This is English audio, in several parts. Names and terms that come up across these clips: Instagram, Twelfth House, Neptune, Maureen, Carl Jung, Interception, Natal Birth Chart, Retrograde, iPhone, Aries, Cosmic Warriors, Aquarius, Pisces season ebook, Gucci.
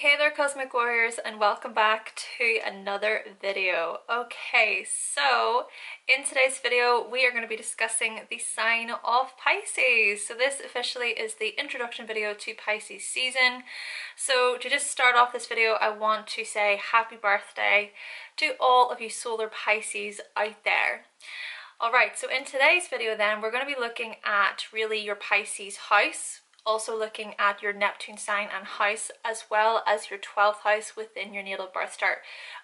Hey there Cosmic Warriors, and welcome back to another video. Okay, so in today's video we are going to be discussing the sign of Pisces. So this officially is the introduction video to Pisces season. So to just start off this video, I want to say happy birthday to all of you solar Pisces out there. Alright, so in today's video then we're going to be looking at really your Pisces house, also looking at your Neptune sign and house, as well as your 12th house within your natal birth chart.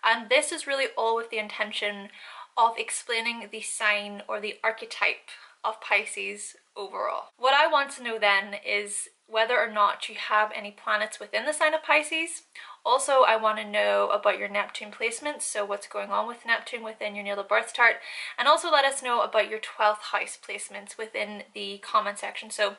And this is really all with the intention of explaining the sign or the archetype of Pisces overall. What I want to know then is whether or not you have any planets within the sign of Pisces. Also, I want to know about your Neptune placements, so what's going on with Neptune within your natal birth chart, and also let us know about your 12th house placements within the comment section. So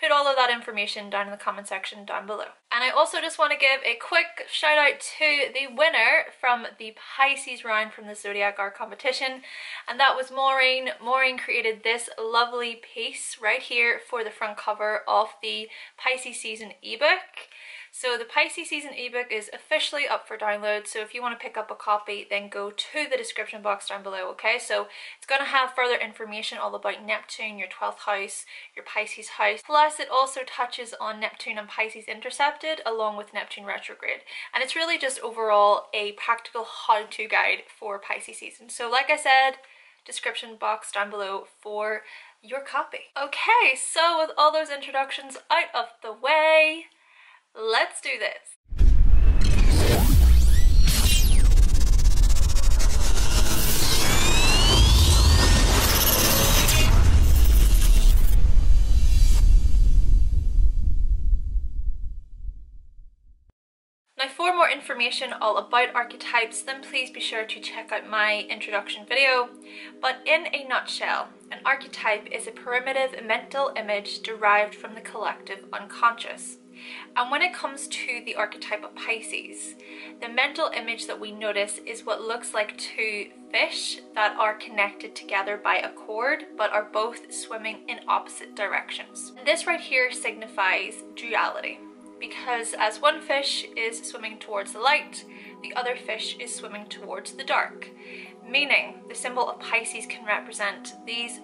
put all of that information down in the comment section down below. And I also just want to give a quick shout out to the winner from the Pisces round from the Zodiac Art competition, and that was Maureen. Maureen created this lovely piece right here for the front cover of the Pisces season ebook. So the Pisces season ebook is officially up for download, so if you want to pick up a copy then go to the description box down below, okay? So it's going to have further information all about Neptune, your 12th house, your Pisces house, plus it also touches on Neptune and Pisces intercepted along with Neptune retrograde, and it's really just overall a practical how-to guide for Pisces season. So like I said, description box down below for your copy. Okay, so with all those introductions out of the way, let's do this. Now, for more information all about archetypes, then please be sure to check out my introduction video. But in a nutshell, an archetype is a primitive mental image derived from the collective unconscious. And when it comes to the archetype of Pisces, the mental image that we notice is what looks like two fish that are connected together by a cord but are both swimming in opposite directions. And this right here signifies duality, because as one fish is swimming towards the light, the other fish is swimming towards the dark. Meaning, the symbol of Pisces can represent these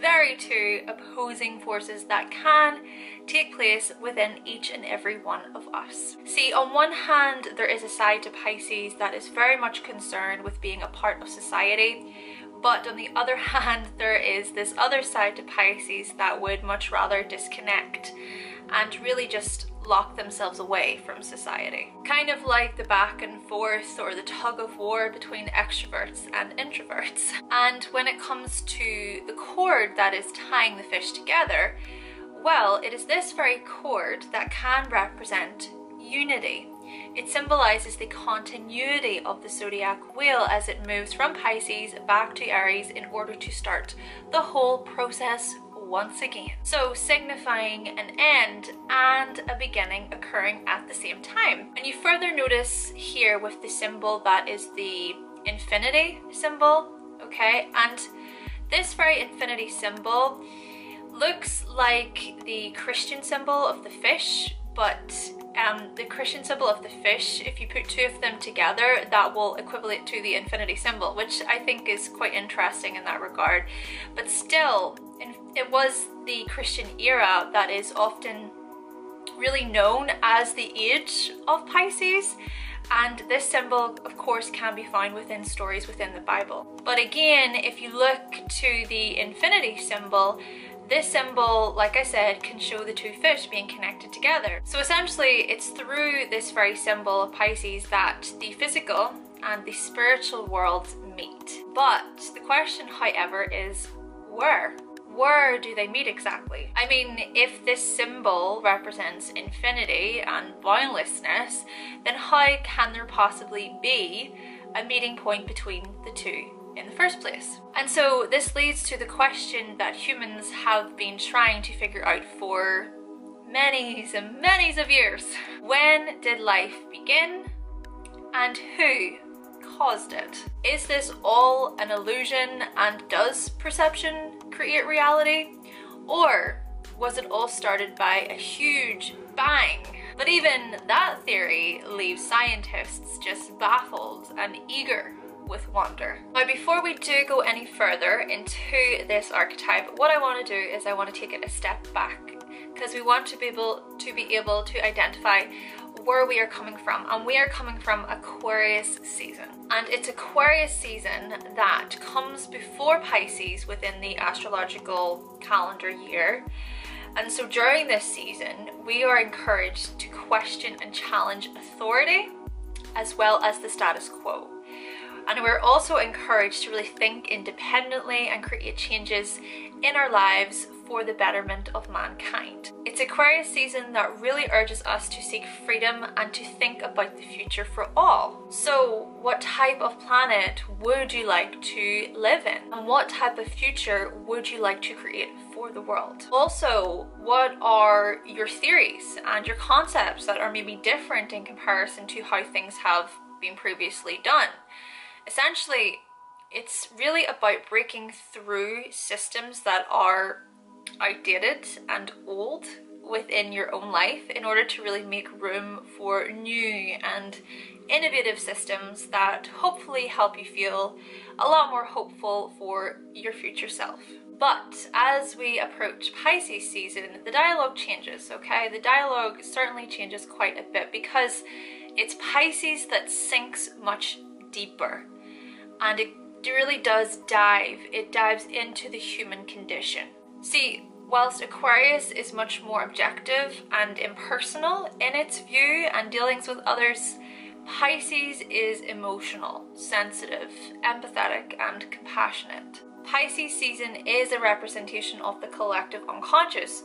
very two opposing forces that can take place within each and every one of us. See, on one hand, there is a side to Pisces that is very much concerned with being a part of society, but on the other hand, there is this other side to Pisces that would much rather disconnect and really just lock themselves away from society. Kind of like the back and forth or the tug of war between extroverts and introverts. And when it comes to the cord that is tying the fish together, well, it is this very cord that can represent unity. It symbolizes the continuity of the zodiac wheel as it moves from Pisces back to Aries in order to start the whole process once again. So signifying an end and a beginning occurring at the same time. And you further notice here with the symbol that is the infinity symbol, okay? And this very infinity symbol looks like the Christian symbol of the fish, but the Christian symbol of the fish, if you put two of them together, that will equivalent to the infinity symbol, which I think is quite interesting in that regard. But still, it was the Christian era that is often really known as the age of Pisces, and this symbol of course can be found within stories within the Bible. But again, if you look to the infinity symbol, this symbol, like I said, can show the two fish being connected together. So essentially, it's through this very symbol of Pisces that the physical and the spiritual worlds meet. But the question, however, is where? Where do they meet exactly? I mean, if this symbol represents infinity and boundlessness, then how can there possibly be a meeting point between the two in the first place? And so this leads to the question that humans have been trying to figure out for many of years. When did life begin, and who caused it? Is this all an illusion, and does perception create reality, or was it all started by a huge bang But even that theory leaves scientists just baffled and eager with wonder. Now, before we do go any further into this archetype, what I want to do is I want to take it a step back, because we want to be able to identify where we are coming from, and we are coming from Aquarius season. And it's Aquarius season that comes before Pisces within the astrological calendar year. And so during this season, we are encouraged to question and challenge authority as well as the status quo. And we're also encouraged to really think independently and create changes in our lives for the betterment of mankind. It's Aquarius season that really urges us to seek freedom and to think about the future for all. So what type of planet would you like to live in? And what type of future would you like to create for the world? Also, what are your theories and your concepts that are maybe different in comparison to how things have been previously done? Essentially, it's really about breaking through systems that are outdated and old within your own life in order to really make room for new and innovative systems that hopefully help you feel a lot more hopeful for your future self. But as we approach Pisces season, the dialogue changes, okay? The dialogue certainly changes quite a bit, because it's Pisces that sinks much deeper, and it really does dive. It dives into the human condition. See, whilst Aquarius is much more objective and impersonal in its view and dealings with others, Pisces is emotional, sensitive, empathetic, and compassionate. Pisces season is a representation of the collective unconscious,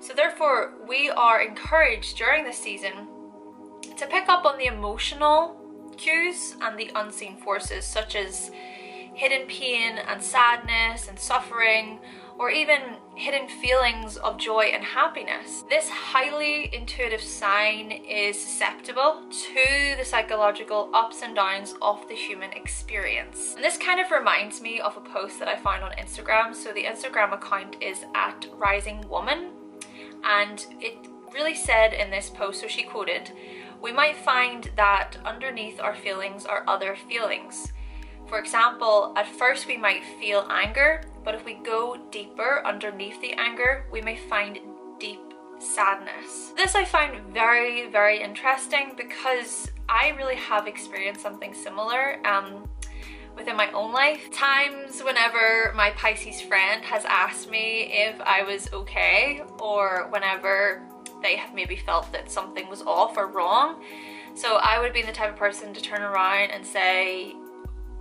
so therefore we are encouraged during this season to pick up on the emotional cues and the unseen forces, such as hidden pain and sadness and suffering, or even hidden feelings of joy and happiness. This highly intuitive sign is susceptible to the psychological ups and downs of the human experience. And this kind of reminds me of a post that I found on Instagram. So the Instagram account is @risingwoman, and it really said in this post, so she quoted, "We might find that underneath our feelings are other feelings. For example, at first we might feel anger, but if we go deeper underneath the anger, we may find deep sadness." This I find very, very interesting, because I really have experienced something similar within my own life. Times whenever my Pisces friend has asked me if I was okay, or whenever they have maybe felt that something was off or wrong. So I would be the type of person to turn around and say,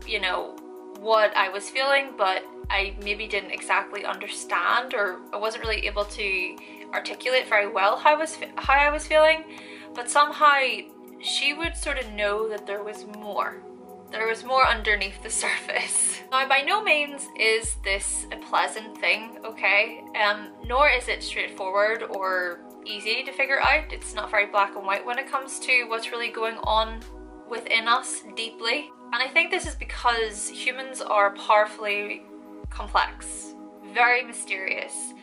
you know, what I was feeling, but I maybe didn't exactly understand, or I wasn't really able to articulate very well how I was feeling. But somehow she would sort of know that there was more. There was more underneath the surface. Now, by no means is this a pleasant thing, okay? Nor is it straightforward or easy to figure out. It's not very black and white when it comes to what's really going on within us deeply. And I think this is because humans are powerfully complex, very mysterious,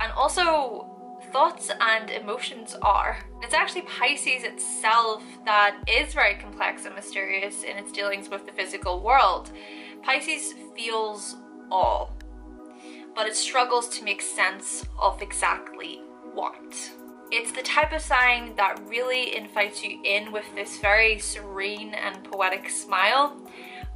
and also thoughts and emotions are. It's actually Pisces itself that is very complex and mysterious in its dealings with the physical world. Pisces feels all, but it struggles to make sense of exactly what. It's the type of sign that really invites you in with this very serene and poetic smile,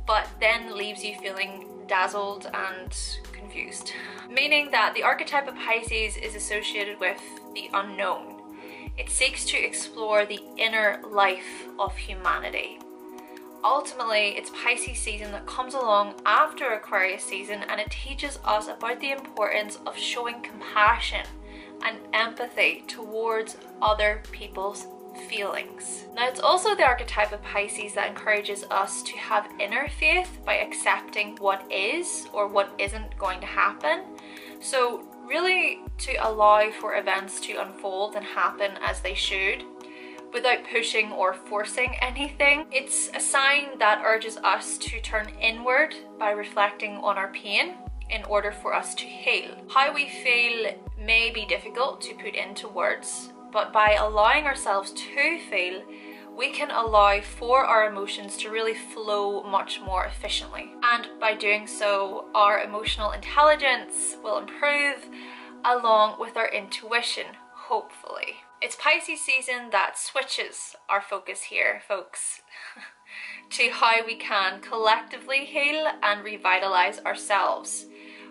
but then leaves you feeling dazzled and confused. Meaning that the archetype of Pisces is associated with the unknown. It seeks to explore the inner life of humanity. Ultimately, it's Pisces season that comes along after Aquarius season, and it teaches us about the importance of showing compassion and empathy towards other people's feelings. Now, it's also the archetype of Pisces that encourages us to have inner faith by accepting what is or what isn't going to happen. So really to allow for events to unfold and happen as they should without pushing or forcing anything. It's a sign that urges us to turn inward by reflecting on our pain in order for us to heal. How we feel may be difficult to put into words, but by allowing ourselves to feel, we can allow for our emotions to really flow much more efficiently. And by doing so, our emotional intelligence will improve along with our intuition, hopefully. It's Pisces season that switches our focus here, folks, to how we can collectively heal and revitalize ourselves.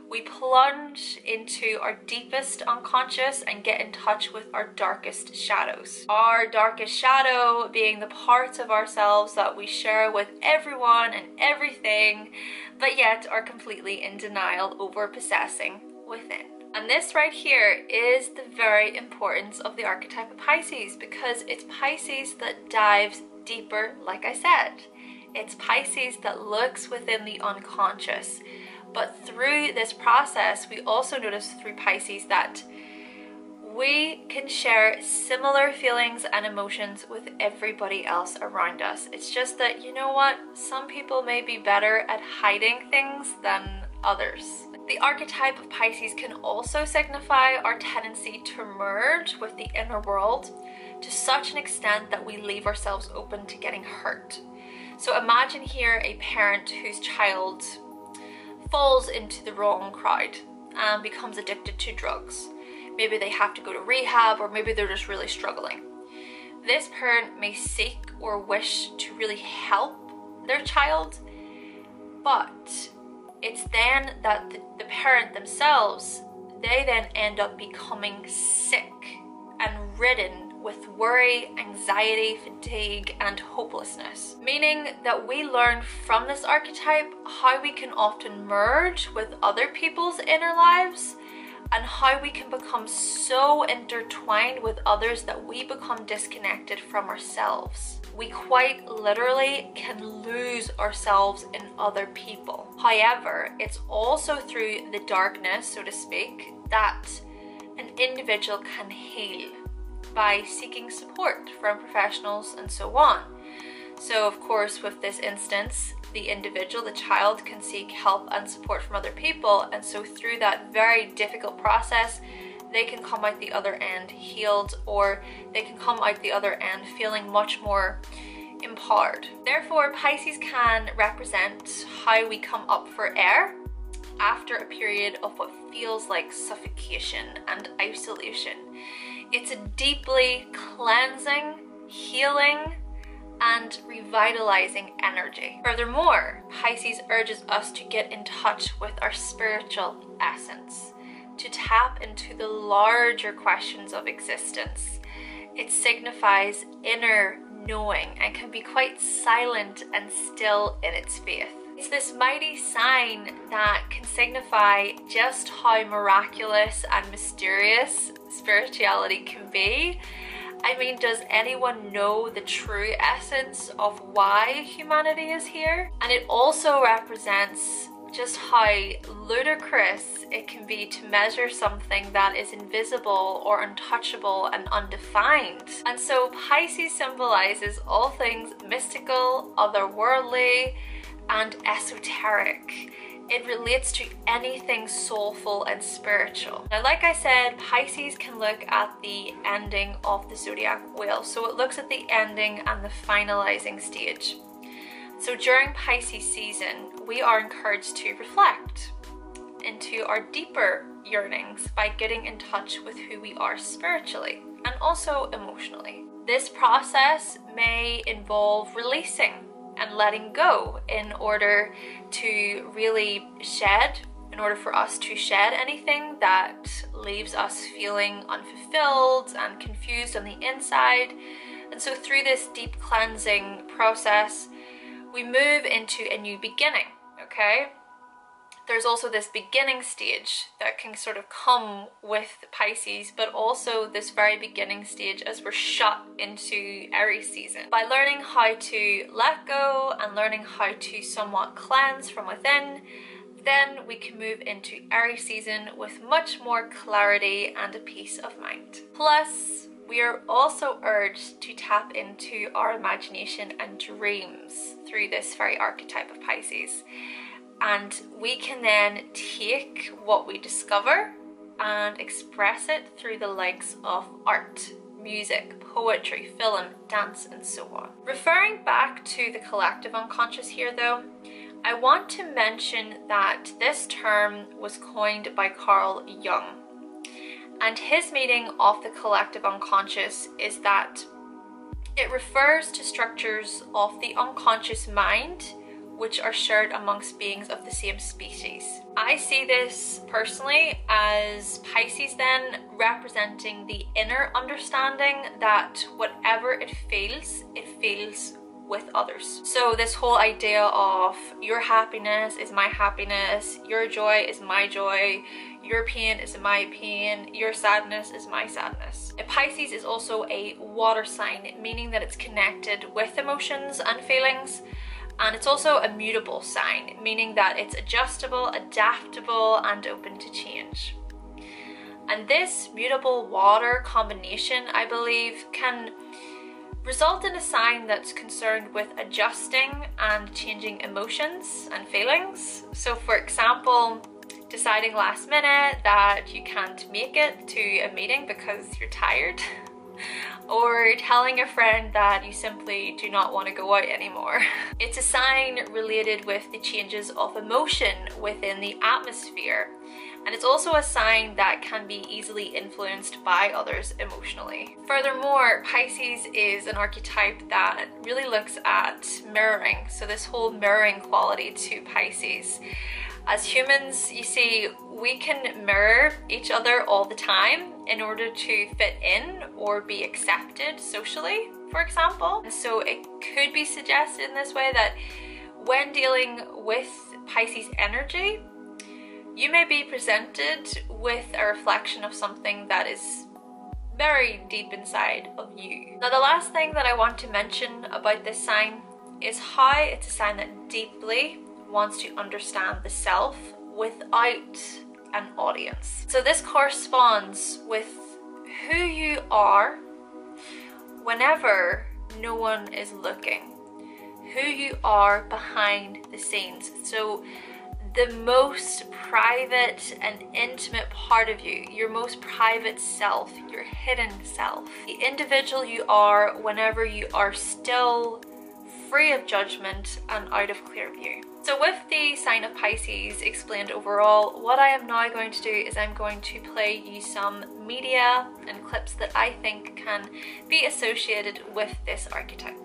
We plunge into our deepest unconscious and get in touch with our darkest shadows. Our darkest shadow being the parts of ourselves that we share with everyone and everything, but yet are completely in denial over possessing within. And this right here is the very importance of the archetype of Pisces, because it's Pisces that dives deeper, like I said. It's Pisces that looks within the unconscious. But through this process, we also notice through Pisces that we can share similar feelings and emotions with everybody else around us. It's just that, you know what, some people may be better at hiding things than others. The archetype of Pisces can also signify our tendency to merge with the inner world to such an extent that we leave ourselves open to getting hurt. So imagine here a parent whose child falls into the wrong crowd and becomes addicted to drugs. Maybe they have to go to rehab, or maybe they're just really struggling. This parent may seek or wish to really help their child, but it's then that the parent themselves, they then end up becoming sick and ridden with worry, anxiety, fatigue, and hopelessness. Meaning that we learn from this archetype how we can often merge with other people's inner lives and how we can become so intertwined with others that we become disconnected from ourselves. We quite literally can lose ourselves in other people. However, it's also through the darkness, so to speak, that an individual can heal by seeking support from professionals and so on. So of course, with this instance, the individual, the child, can seek help and support from other people, and so through that very difficult process, they can come out the other end healed, or they can come out the other end feeling much more empowered. Therefore, Pisces can represent how we come up for air after a period of what feels like suffocation and isolation. It's a deeply cleansing, healing, and revitalizing energy. Furthermore, Pisces urges us to get in touch with our spiritual essence, to tap into the larger questions of existence. It signifies inner knowing and can be quite silent and still in its faith. It's this mighty sign that can signify just how miraculous and mysterious spirituality can be. I mean, does anyone know the true essence of why humanity is here? And it also represents just how ludicrous it can be to measure something that is invisible or untouchable and undefined. And so Pisces symbolizes all things mystical, otherworldly, and esoteric. It relates to anything soulful and spiritual. Now, like I said, Pisces can look at the ending of the zodiac wheel. So it looks at the ending and the finalizing stage. So during Pisces season, we are encouraged to reflect into our deeper yearnings by getting in touch with who we are spiritually and also emotionally. This process may involve releasing and letting go in order for us to shed anything that leaves us feeling unfulfilled and confused on the inside. And so through this deep cleansing process, we move into a new beginning, okay? There's also this beginning stage that can sort of come with Pisces, but also this very beginning stage as we're shut into Aries season. By learning how to let go and learning how to somewhat cleanse from within, then we can move into Aries season with much more clarity and a peace of mind. Plus, we are also urged to tap into our imagination and dreams through this very archetype of Pisces. And we can then take what we discover and express it through the likes of art, music, poetry, film, dance, and so on. Referring back to the collective unconscious here though, I want to mention that this term was coined by Carl Jung, and his meaning of the collective unconscious is that it refers to structures of the unconscious mind which are shared amongst beings of the same species. I see this personally as Pisces then representing the inner understanding that whatever it feels with others. So this whole idea of your happiness is my happiness, your joy is my joy, your pain is my pain, your sadness is my sadness. Pisces is also a water sign, meaning that it's connected with emotions and feelings. And it's also a mutable sign, meaning that it's adjustable, adaptable, and open to change. And this mutable water combination, I believe, can result in a sign that's concerned with adjusting and changing emotions and feelings. So for example, deciding last minute that you can't make it to a meeting because you're tired. Or telling your friend that you simply do not want to go out anymore. It's a sign related with the changes of emotion within the atmosphere, and it's also a sign that can be easily influenced by others emotionally. Furthermore, Pisces is an archetype that really looks at mirroring, so this whole mirroring quality to Pisces. As humans, you see, we can mirror each other all the time in order to fit in or be accepted socially, for example. And so it could be suggested in this way that when dealing with Pisces energy, you may be presented with a reflection of something that is very deep inside of you. Now, the last thing that I want to mention about this sign is how it's a sign that deeply wants to understand the self without an audience. So this corresponds with who you are whenever no one is looking, who you are behind the scenes. So the most private and intimate part of you, your most private self, your hidden self, the individual you are whenever you are still free of judgment and out of clear view. So with the sign of Pisces explained overall, what I am now going to do is I'm going to play you some media and clips that I think can be associated with this archetype.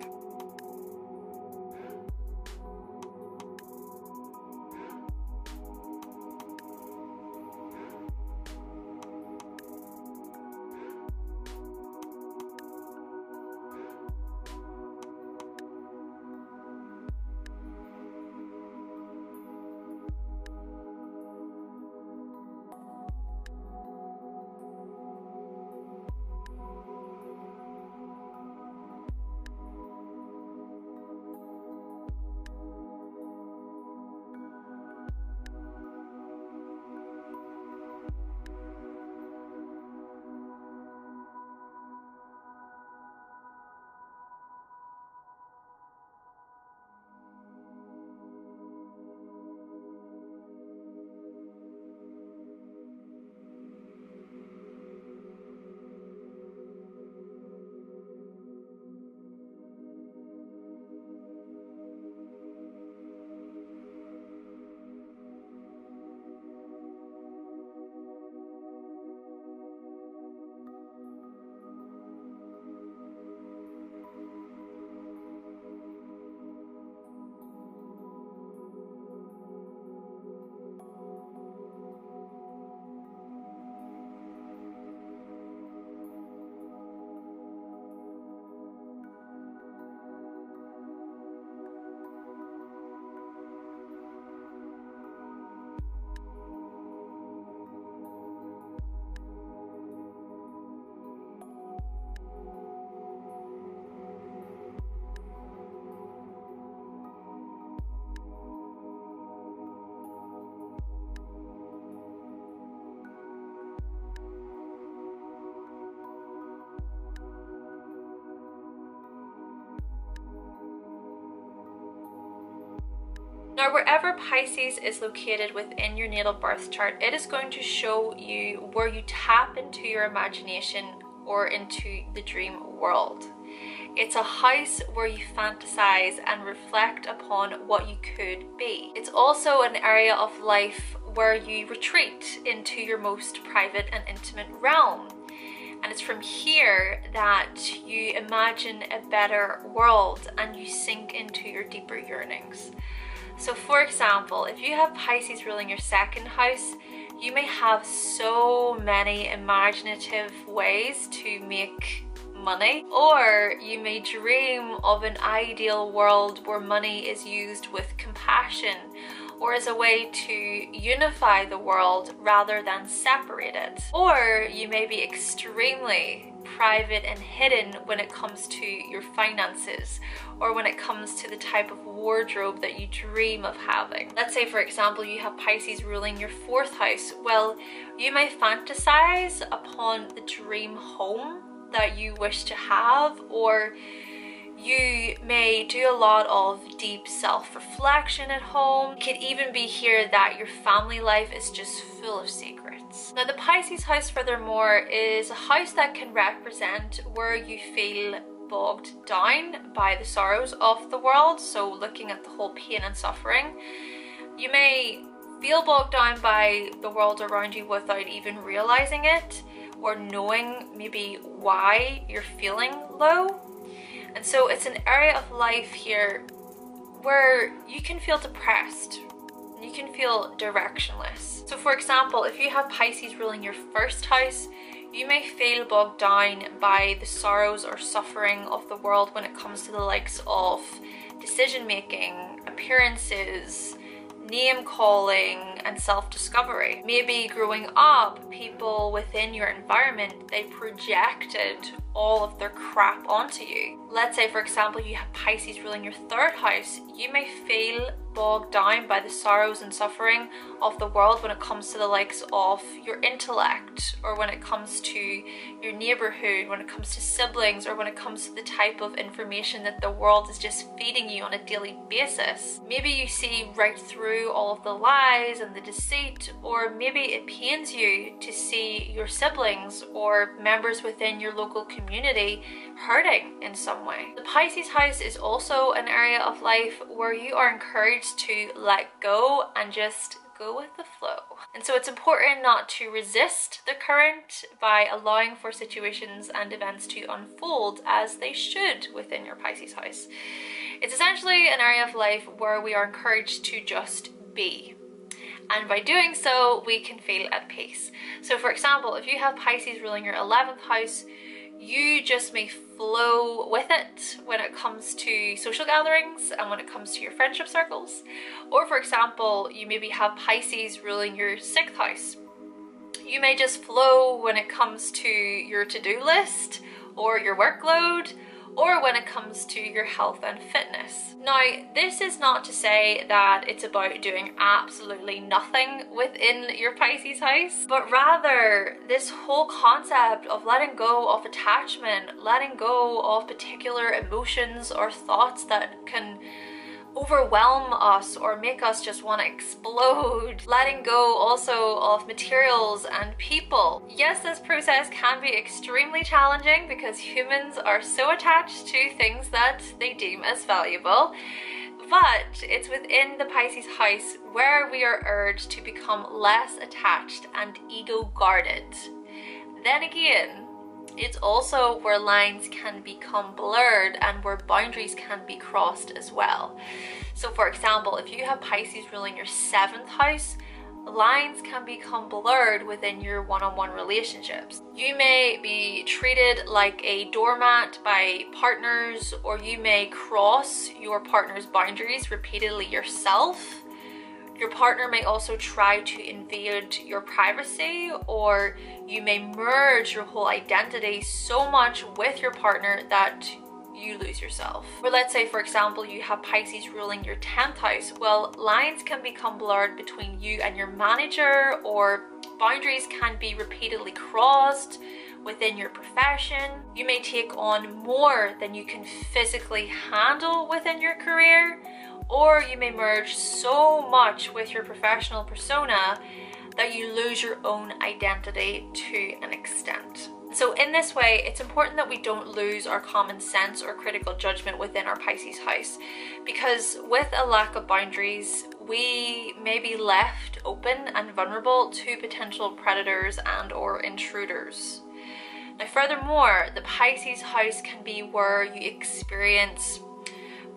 Now, wherever Pisces is located within your natal birth chart, it is going to show you where you tap into your imagination or into the dream world. It's a house where you fantasize and reflect upon what you could be. It's also an area of life where you retreat into your most private and intimate realm. And it's from here that you imagine a better world and you sink into your deeper yearnings. So for example, if you have Pisces ruling your second house, you may have so many imaginative ways to make money, or you may dream of an ideal world where money is used with compassion or as a way to unify the world rather than separate it. Or you may be extremely private and hidden when it comes to your finances, or when it comes to the type of wardrobe that you dream of having. Let's say, for example, you have Pisces ruling your fourth house. Well, you may fantasize upon the dream home that you wish to have, or you may do a lot of deep self-reflection at home. It could even be here that your family life is just full of secrets. Now, the Pisces house, furthermore, is a house that can represent where you feel bogged down by the sorrows of the world. So looking at the whole pain and suffering, you may feel bogged down by the world around you without even realizing it, or knowing maybe why you're feeling low. And so it's an area of life here where you can feel depressed, you can feel directionless. So for example, if you have Pisces ruling your first house, you may feel bogged down by the sorrows or suffering of the world when it comes to the likes of decision making, appearances, name calling and self-discovery. Maybe growing up, people within your environment, they projected all of their crap onto you. Let's say, for example, you have Pisces ruling your third house, you may feel bogged down by the sorrows and suffering of the world when it comes to the likes of your intellect, or when it comes to your neighborhood, when it comes to siblings, or when it comes to the type of information that the world is just feeding you on a daily basis. Maybe you see right through all of the lies and the deceit, or maybe it pains you to see your siblings or members within your local community hurting in some way. The Pisces house is also an area of life where you are encouraged to let go and just go with the flow. And so it's important not to resist the current by allowing for situations and events to unfold as they should within your Pisces house. It's essentially an area of life where we are encouraged to just be. And by doing so, we can feel at peace. So for example, if you have Pisces ruling your 11th house, you just may flow with it when it comes to social gatherings and when it comes to your friendship circles. Or for example, you maybe have Pisces ruling your 6th house. You may just flow when it comes to your to-do list or your workload, or when it comes to your health and fitness. Now, this is not to say that it's about doing absolutely nothing within your Pisces house, but rather this whole concept of letting go of attachment, letting go of particular emotions or thoughts that can overwhelm us or make us just want to explode. Letting go also of materials and people. Yes, this process can be extremely challenging because humans are so attached to things that they deem as valuable, but it's within the Pisces house where we are urged to become less attached and ego-guarded. Then again, it's also where lines can become blurred and where boundaries can be crossed as well. So for example, if you have Pisces ruling your 7th house, lines can become blurred within your one-on-one relationships. You may be treated like a doormat by partners, or you may cross your partner's boundaries repeatedly yourself. Your partner may also try to invade your privacy, or you may merge your whole identity so much with your partner that you lose yourself. Or let's say, for example, you have Pisces ruling your 10th house. Well, lines can become blurred between you and your manager, or boundaries can be repeatedly crossed within your profession. You may take on more than you can physically handle within your career, or you may merge so much with your professional persona that you lose your own identity to an extent. So in this way, it's important that we don't lose our common sense or critical judgment within our Pisces house, because with a lack of boundaries, we may be left open and vulnerable to potential predators and or intruders. Now, furthermore, the Pisces house can be where you experience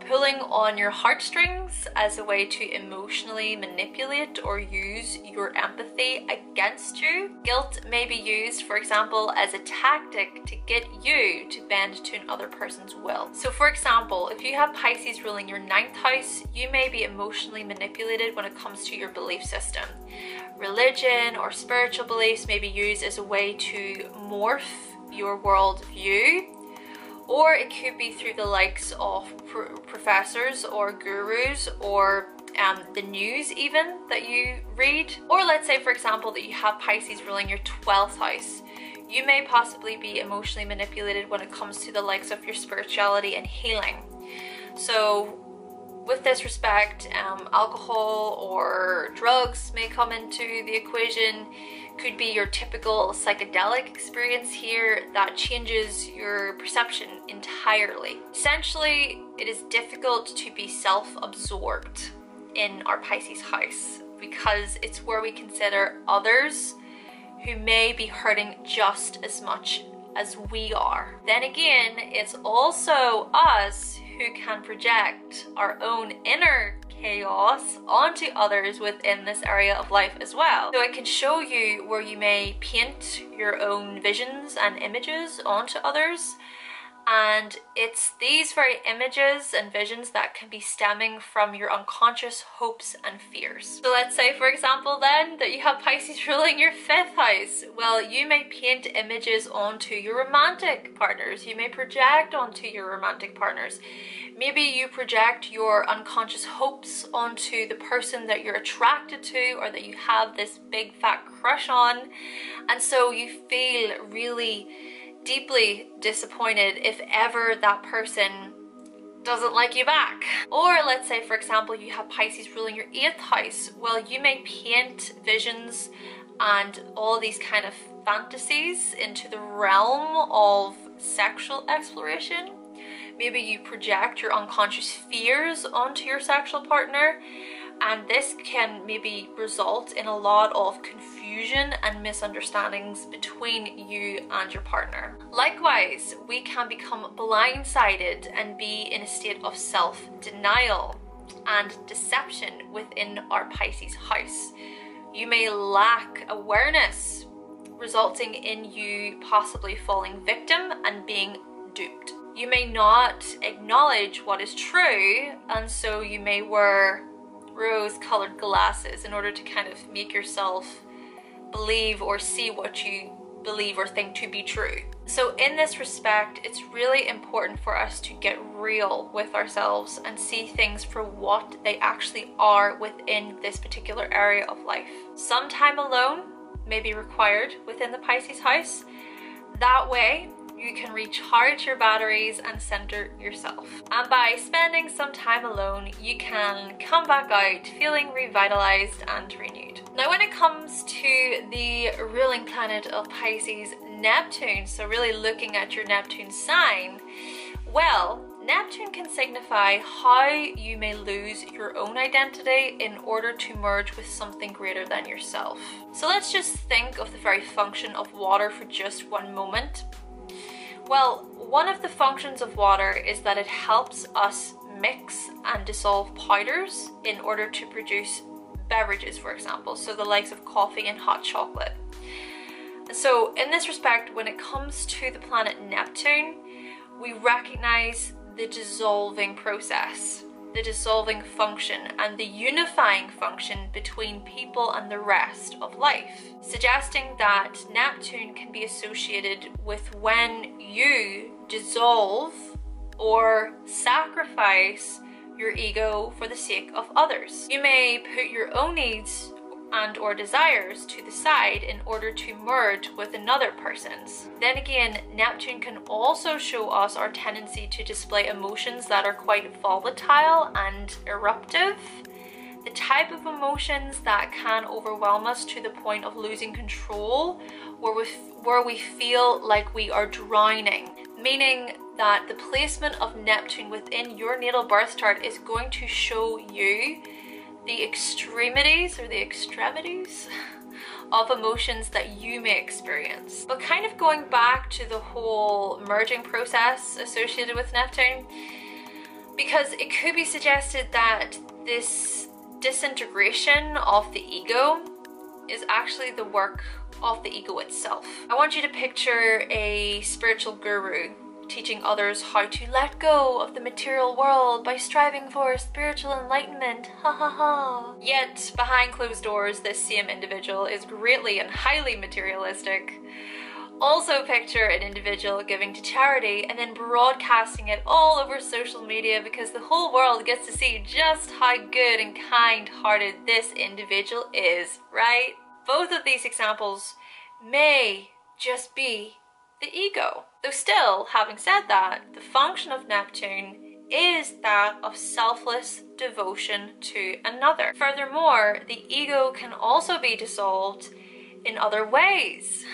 pulling on your heartstrings as a way to emotionally manipulate or use your empathy against you. Guilt may be used, for example, as a tactic to get you to bend to another person's will. So for example, if you have Pisces ruling your 9th house, you may be emotionally manipulated when it comes to your belief system. Religion or spiritual beliefs may be used as a way to morph your worldview. Or it could be through the likes of professors or gurus or the news even that you read. Or let's say, for example, that you have Pisces ruling your 12th house. You may possibly be emotionally manipulated when it comes to the likes of your spirituality and healing. So with this respect, alcohol or drugs may come into the equation. Could be your typical psychedelic experience here that changes your perception entirely. Essentially, it is difficult to be self-absorbed in our Pisces house because it's where we consider others who may be hurting just as much as we are. Then again, it's also us who can project our own inner chaos onto others within this area of life as well. So it can show you where you may paint your own visions and images onto others, and it's these very images and visions that can be stemming from your unconscious hopes and fears. So let's say, for example, then that you have Pisces ruling your 5th house. Well, you may paint images onto your romantic partners. You may project onto your romantic partners. Maybe you project your unconscious hopes onto the person that you're attracted to or that you have this big fat crush on. And so you feel really deeply disappointed if ever that person doesn't like you back. Or let's say, for example, you have Pisces ruling your 8th house. Well, you may paint visions and all these kind of fantasies into the realm of sexual exploration. Maybe you project your unconscious fears onto your sexual partner, and this can maybe result in a lot of confusion and misunderstandings between you and your partner. Likewise, we can become blindsided and be in a state of self-denial and deception within our Pisces house. You may lack awareness, resulting in you possibly falling victim and being duped. You may not acknowledge what is true, and so you may wear rose-colored glasses in order to kind of make yourself believe or see what you believe or think to be true. So in this respect, it's really important for us to get real with ourselves and see things for what they actually are within this particular area of life. Some time alone may be required within the Pisces house. That way, you can recharge your batteries and center yourself. And by spending some time alone, you can come back out feeling revitalized and renewed. Now, when it comes to the ruling planet of Pisces, Neptune, so really looking at your Neptune sign, well, Neptune can signify how you may lose your own identity in order to merge with something greater than yourself. So let's just think of the very function of water for just one moment. Well, one of the functions of water is that it helps us mix and dissolve powders in order to produce beverages, for example, so the likes of coffee and hot chocolate. So in this respect, when it comes to the planet Neptune, we recognize the dissolving process, the dissolving function, and the unifying function between people and the rest of life, suggesting that Neptune can be associated with when you dissolve or sacrifice your ego for the sake of others. You may put your own needs and or desires to the side in order to merge with another person's. Then again, Neptune can also show us our tendency to display emotions that are quite volatile and eruptive. the type of emotions that can overwhelm us to the point of losing control, where we feel like we are drowning, meaning that the placement of Neptune within your natal birth chart is going to show you the extremities of emotions that you may experience. But kind of going back to the whole merging process associated with Neptune, because it could be suggested that this disintegration of the ego is actually the work of the ego itself. I want you to picture a spiritual guru teaching others how to let go of the material world by striving for spiritual enlightenment, ha ha ha. Yet, behind closed doors, this same individual is greatly and highly materialistic. Also picture an individual giving to charity and then broadcasting it all over social media because the whole world gets to see just how good and kind-hearted this individual is, right? Both of these examples may just be the ego. Though still, having said that, the function of Neptune is that of selfless devotion to another. Furthermore, the ego can also be dissolved in other ways,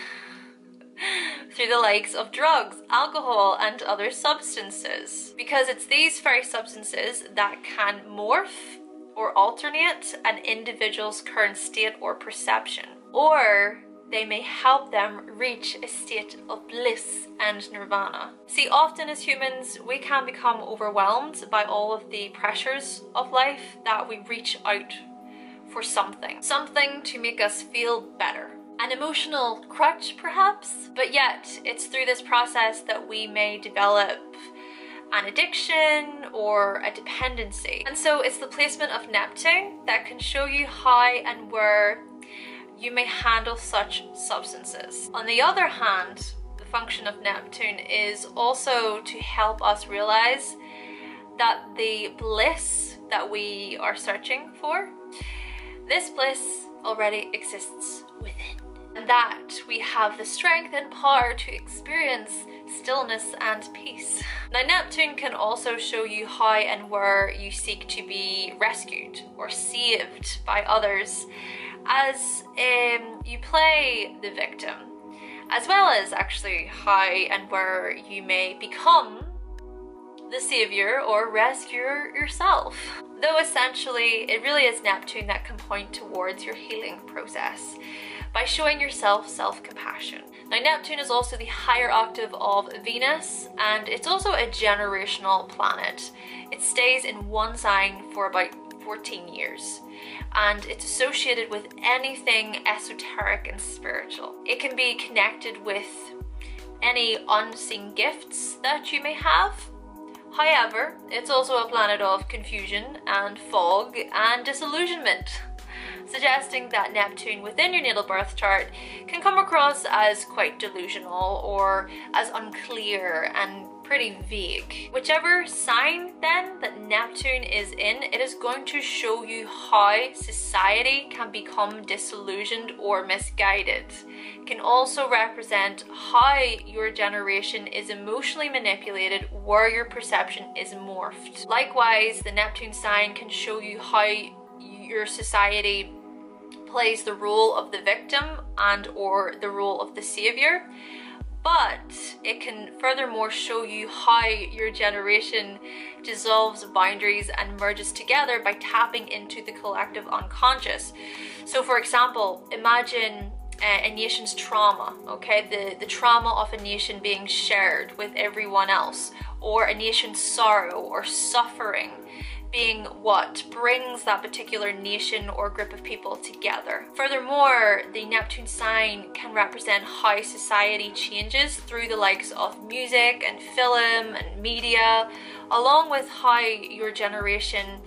through the likes of drugs, alcohol, and other substances, because it's these very substances that can morph or alternate an individual's current state or perception, or they may help them reach a state of bliss and nirvana. See, often as humans, we can become overwhelmed by all of the pressures of life that we reach out for something to make us feel better. An emotional crutch, perhaps? But yet, it's through this process that we may develop an addiction or a dependency. And so it's the placement of Neptune that can show you how and where you may handle such substances. On the other hand, the function of Neptune is also to help us realize that the bliss that we are searching for, this bliss already exists within, and that we have the strength and power to experience stillness and peace. Now, Neptune can also show you how and where you seek to be rescued or saved by others, as you play the victim, as well as actually how and where you may become the savior or rescuer yourself. Though essentially, it really is Neptune that can point towards your healing process by showing yourself self-compassion. Now, Neptune is also the higher octave of Venus, and it's also a generational planet. It stays in one sign for about 14 years, and it's associated with anything esoteric and spiritual. It can be connected with any unseen gifts that you may have. However, it's also a planet of confusion and fog and disillusionment, suggesting that Neptune within your natal birth chart can come across as quite delusional or as unclear and pretty vague. Whichever sign then that Neptune is in, it is going to show you how society can become disillusioned or misguided. It can also represent how your generation is emotionally manipulated, where your perception is morphed. Likewise, the Neptune sign can show you how your society plays the role of the victim and or the role of the savior. But it can furthermore show you how your generation dissolves boundaries and merges together by tapping into the collective unconscious. So for example, imagine a nation's trauma, okay? The trauma of a nation being shared with everyone else, or a nation's sorrow or suffering being what brings that particular nation or group of people together. Furthermore, the Neptune sign can represent how society changes through the likes of music and film and media, along with how your generation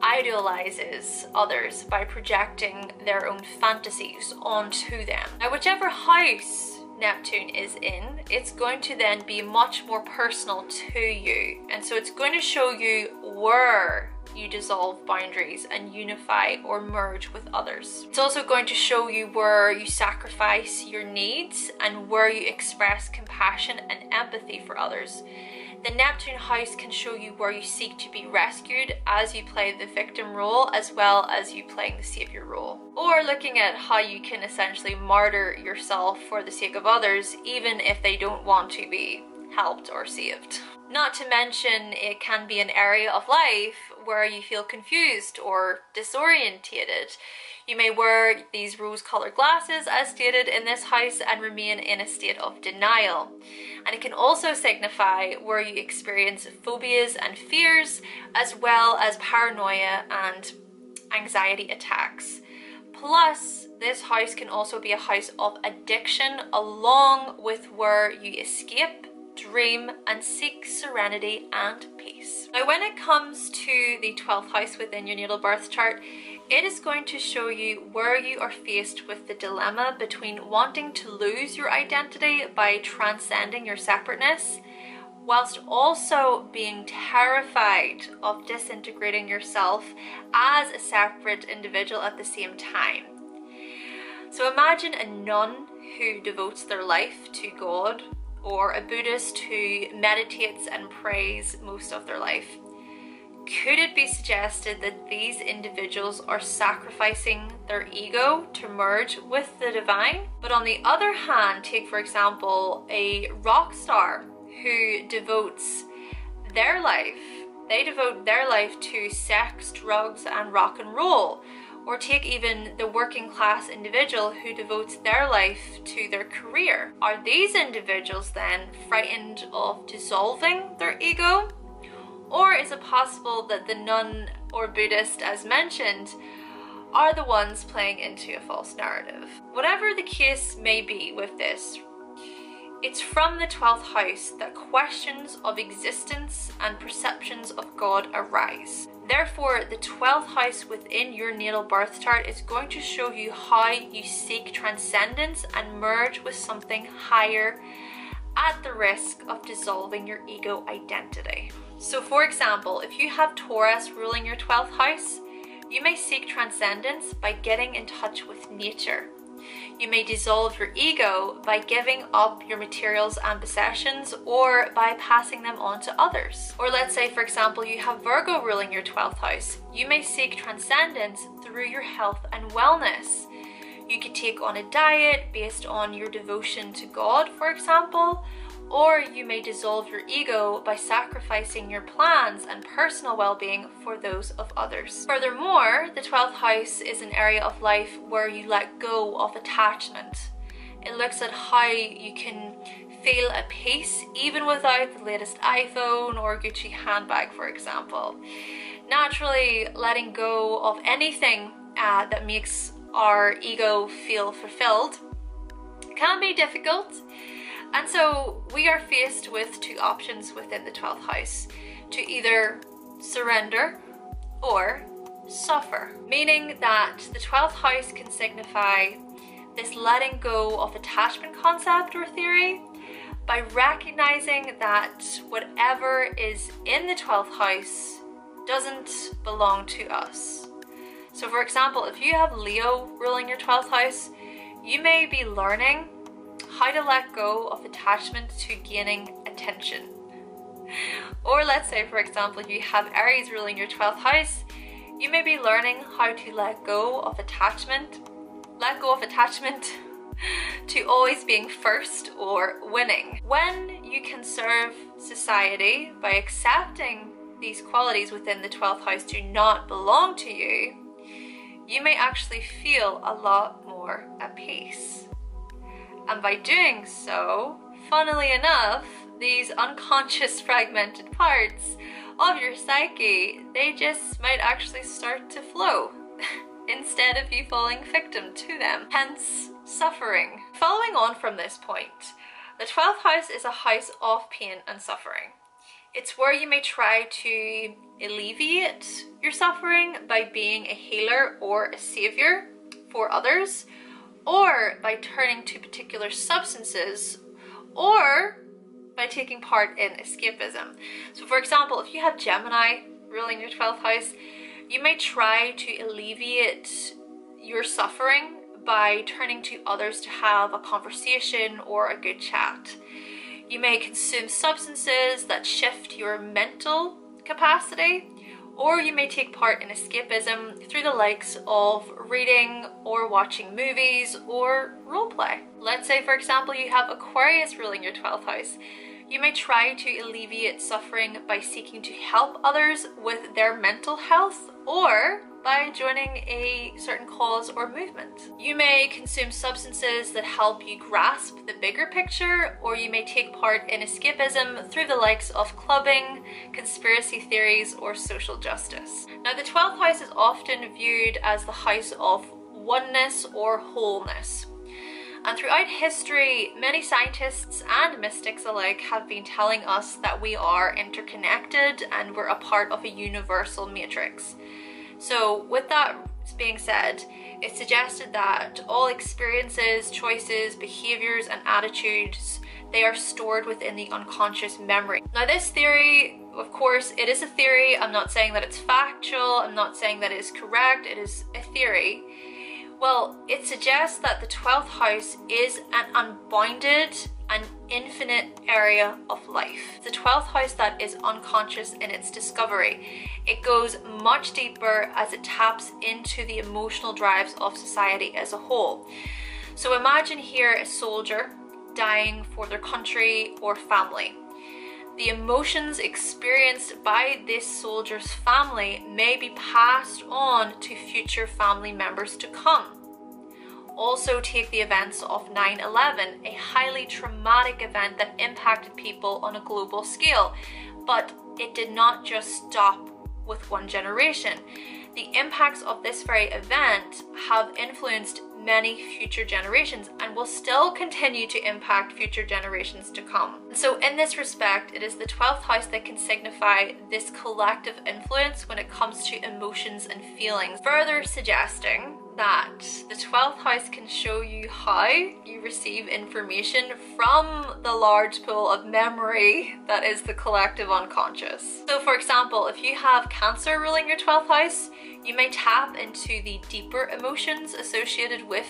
idolizes others by projecting their own fantasies onto them. Now, whichever house Neptune is in, it's going to then be much more personal to you, and so it's going to show you where you dissolve boundaries and unify or merge with others. It's also going to show you where you sacrifice your needs and where you express compassion and empathy for others. The Neptune house can show you where you seek to be rescued as you play the victim role, as well as you playing the savior role. Or looking at how you can essentially martyr yourself for the sake of others, even if they don't want to be helped or saved. Not to mention, it can be an area of life where you feel confused or disorientated. You may wear these rose-colored glasses as stated in this house and remain in a state of denial. And it can also signify where you experience phobias and fears, as well as paranoia and anxiety attacks. Plus, this house can also be a house of addiction, along with where you escape, dream and seek serenity and peace. Now, when it comes to the 12th house within your natal birth chart, it is going to show you where you are faced with the dilemma between wanting to lose your identity by transcending your separateness, whilst also being terrified of disintegrating yourself as a separate individual at the same time. So imagine a nun who devotes their life to God, or a Buddhist who meditates and prays most of their life. Could it be suggested that these individuals are sacrificing their ego to merge with the divine? But on the other hand, take for example a rock star who devote their life to sex, drugs and rock and roll. Or take even the working class individual who devotes their life to their career. Are these individuals then frightened of dissolving their ego? Or is it possible that the nun or Buddhist as mentioned are the ones playing into a false narrative? Whatever the case may be with this, it's from the 12th house that questions of existence and perceptions of God arise. Therefore, the 12th house within your natal birth chart is going to show you how you seek transcendence and merge with something higher at the risk of dissolving your ego identity. So for example, if you have Taurus ruling your 12th house, you may seek transcendence by getting in touch with nature. You may dissolve your ego by giving up your materials and possessions or by passing them on to others. Or let's say, for example, you have Virgo ruling your 12th house. You may seek transcendence through your health and wellness. You could take on a diet based on your devotion to God, for example, or you may dissolve your ego by sacrificing your plans and personal well-being for those of others. Furthermore, the 12th house is an area of life where you let go of attachment. It looks at how you can feel at peace even without the latest iPhone or Gucci handbag, for example. Naturally, letting go of anything that makes our ego feel fulfilled can be difficult. And so we are faced with two options within the 12th house, to either surrender or suffer. Meaning that the 12th house can signify this letting go of attachment concept or theory by recognizing that whatever is in the 12th house doesn't belong to us. So for example, if you have Leo ruling your 12th house, you may be learning how to let go of attachment to gaining attention. Or let's say, for example, you have Aries ruling your 12th house, you may be learning how to let go of attachment to always being first or winning. When you can serve society by accepting these qualities within the 12th house do not belong to you, you may actually feel a lot more at peace. And by doing so, funnily enough, these unconscious fragmented parts of your psyche, they just might actually start to flow instead of you falling victim to them, hence suffering. Following on from this point, the 12th house is a house of pain and suffering. It's where you may try to alleviate your suffering by being a healer or a savior for others, or by turning to particular substances, or by taking part in escapism. So for example, if you have Gemini ruling your 12th house, you may try to alleviate your suffering by turning to others to have a conversation or a good chat. You may consume substances that shift your mental capacity, or you may take part in escapism through the likes of reading or watching movies or role play. Let's say, for example, you have Aquarius ruling your 12th house. You may try to alleviate suffering by seeking to help others with their mental health or by joining a certain cause or movement. You may consume substances that help you grasp the bigger picture, or you may take part in escapism through the likes of clubbing, conspiracy theories, or social justice. Now, the 12th house is often viewed as the house of oneness or wholeness. And throughout history, many scientists and mystics alike have been telling us that we are interconnected and we're a part of a universal matrix. So with that being said, it's suggested that all experiences, choices, behaviors, and attitudes, they are stored within the unconscious memory. Now, this theory, of course, it is a theory. I'm not saying that it's factual. I'm not saying that it is correct. It is a theory. Well, it suggests that the 12th house is an unbounded and infinite area of life. The 12th house that is unconscious in its discovery. It goes much deeper as it taps into the emotional drives of society as a whole. So imagine here a soldier dying for their country or family. The emotions experienced by this soldier's family may be passed on to future family members to come. Also take the events of 9/11, a highly traumatic event that impacted people on a global scale, but it did not just stop with one generation. The impacts of this very event have influenced many future generations and will still continue to impact future generations to come. So in this respect, it is the 12th house that can signify this collective influence when it comes to emotions and feelings, further suggesting that the 12th house can show you how you receive information from the large pool of memory that is the collective unconscious. So for example, if you have Cancer ruling your 12th house, you may tap into the deeper emotions associated with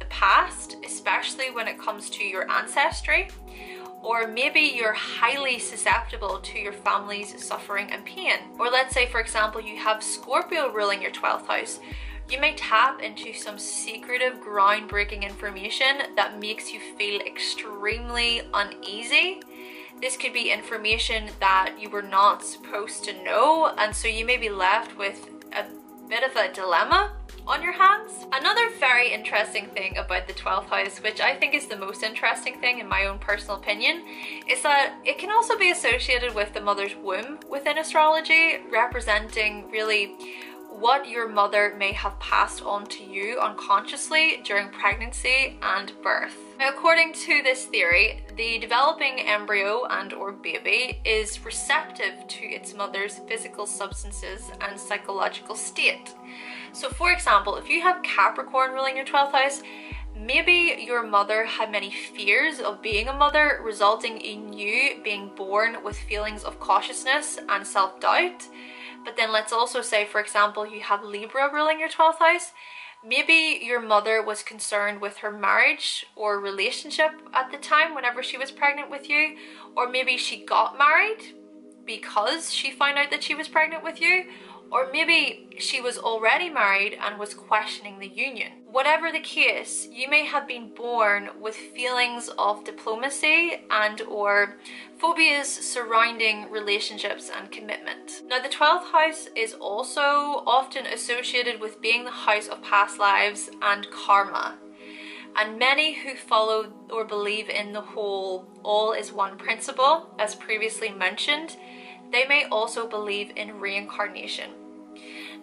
the past, especially when it comes to your ancestry, or maybe you're highly susceptible to your family's suffering and pain. Or let's say, for example, you have Scorpio ruling your 12th house. You may tap into some secretive, groundbreaking information that makes you feel extremely uneasy. This could be information that you were not supposed to know, and so you may be left with a bit of a dilemma on your hands. Another very interesting thing about the 12th house, which I think is the most interesting thing in my own personal opinion, is that it can also be associated with the mother's womb within astrology, representing really what your mother may have passed on to you unconsciously during pregnancy and birth. Now, according to this theory, the developing embryo and or baby is receptive to its mother's physical substances and psychological state. So for example, if you have Capricorn ruling your 12th house, maybe your mother had many fears of being a mother, resulting in you being born with feelings of cautiousness and self-doubt. But then let's also say, for example, you have Libra ruling your 12th house. Maybe your mother was concerned with her marriage or relationship at the time whenever she was pregnant with you, or maybe she got married because she found out that she was pregnant with you, or maybe she was already married and was questioning the union. Whatever the case, you may have been born with feelings of diplomacy and or phobias surrounding relationships and commitment. Now, the 12th house is also often associated with being the house of past lives and karma. And many who follow or believe in the whole all is one principle, as previously mentioned, they may also believe in reincarnation.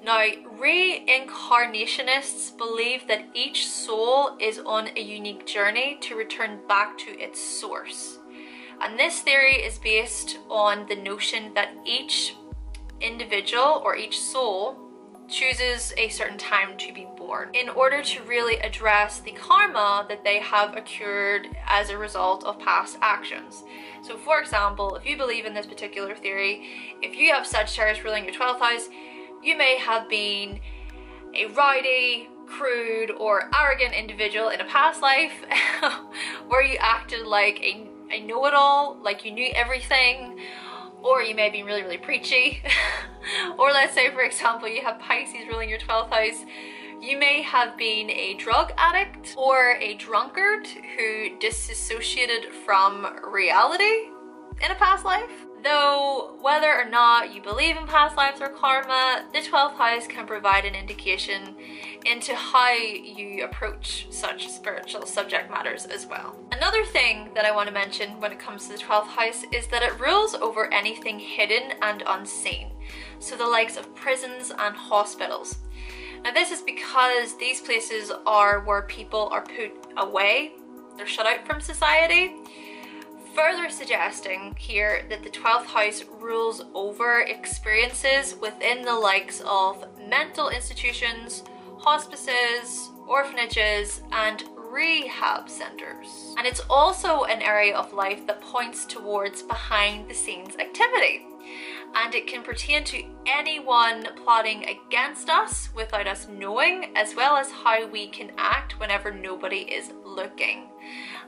Now, reincarnationists believe that each soul is on a unique journey to return back to its source. And this theory is based on the notion that each individual or each soul chooses a certain time to be born in order to really address the karma that they have accrued as a result of past actions. So for example, if you believe in this particular theory, if you have Sagittarius ruling your 12th house, you may have been a rowdy, crude, or arrogant individual in a past life where you acted like a a know-it-all, like you knew everything, or you may have been really, really preachy. Or let's say, for example, you have Pisces ruling your 12th house. You may have been a drug addict or a drunkard who disassociated from reality in a past life. Though whether or not you believe in past lives or karma, the 12th house can provide an indication into how you approach such spiritual subject matters as well. Another thing that I want to mention when it comes to the 12th house is that it rules over anything hidden and unseen, so the likes of prisons and hospitals. Now this is because these places are where people are put away, they're shut out from society. Further suggesting here that the 12th house rules over experiences within the likes of mental institutions, hospices, orphanages, and rehab centers. And it's also an area of life that points towards behind the scenes activity. And it can pertain to anyone plotting against us without us knowing, as well as how we can act whenever nobody is looking.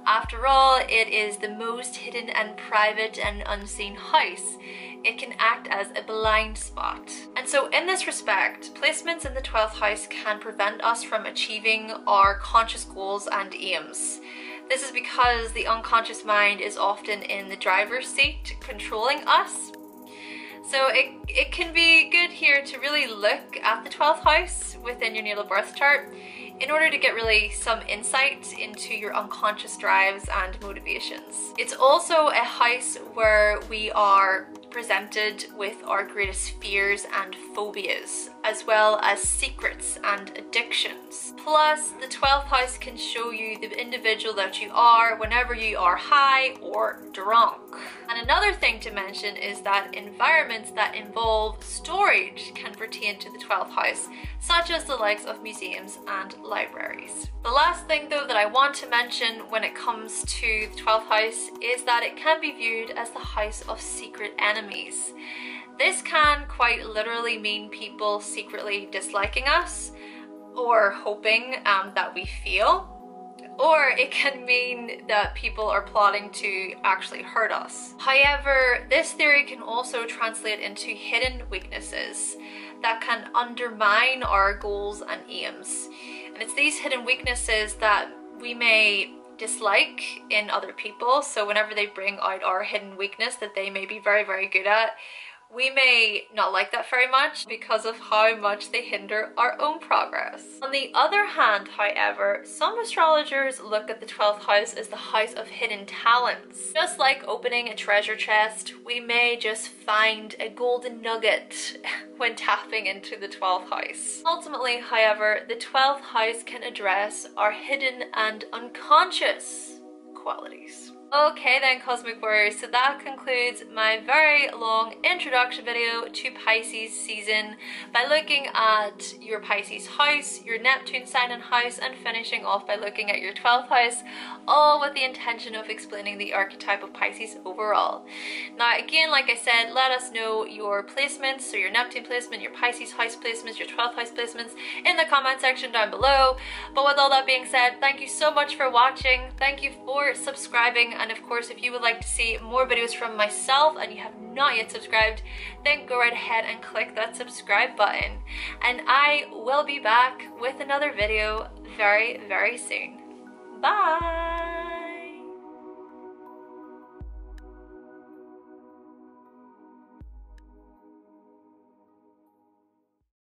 After all, it is the most hidden and private and unseen house. It can act as a blind spot. And so in this respect, placements in the 12th house can prevent us from achieving our conscious goals and aims. This is because the unconscious mind is often in the driver's seat, controlling us. So it can be good here to really look at the 12th house within your natal birth chart in order to get really some insight into your unconscious drives and motivations. It's also a house where we are presented with our greatest fears and phobias, as well as secrets and addictions. Plus, the 12th house can show you the individual that you are whenever you are high or drunk. And another thing to mention is that environments that involve storage can pertain to the 12th house, such as the likes of museums and libraries. The last thing though that I want to mention when it comes to the 12th house is that it can be viewed as the house of secret enemies. This can quite literally mean people secretly disliking us or hoping that we fail, or it can mean that people are plotting to actually hurt us. However, this theory can also translate into hidden weaknesses that can undermine our goals and aims. And it's these hidden weaknesses that we may dislike in other people. So whenever they bring out our hidden weakness that they may be very, very good at, we may not like that very much because of how much they hinder our own progress. On the other hand, however, some astrologers look at the 12th house as the house of hidden talents. Just like opening a treasure chest, we may just find a golden nugget when tapping into the 12th house. Ultimately, however, the 12th house can address our hidden and unconscious qualities. Okay then, Cosmic Warriors, so that concludes my very long introduction video to Pisces season by looking at your Pisces house, your Neptune sign and house, and finishing off by looking at your 12th house, all with the intention of explaining the archetype of Pisces overall. Now again, like I said, let us know your placements, so your Neptune placement, your Pisces house placements, your 12th house placements in the comment section down below. But with all that being said, thank you so much for watching, thank you for subscribing. And of course, if you would like to see more videos from myself and you have not yet subscribed, then go right ahead and click that subscribe button. And I will be back with another video very, very soon. Bye!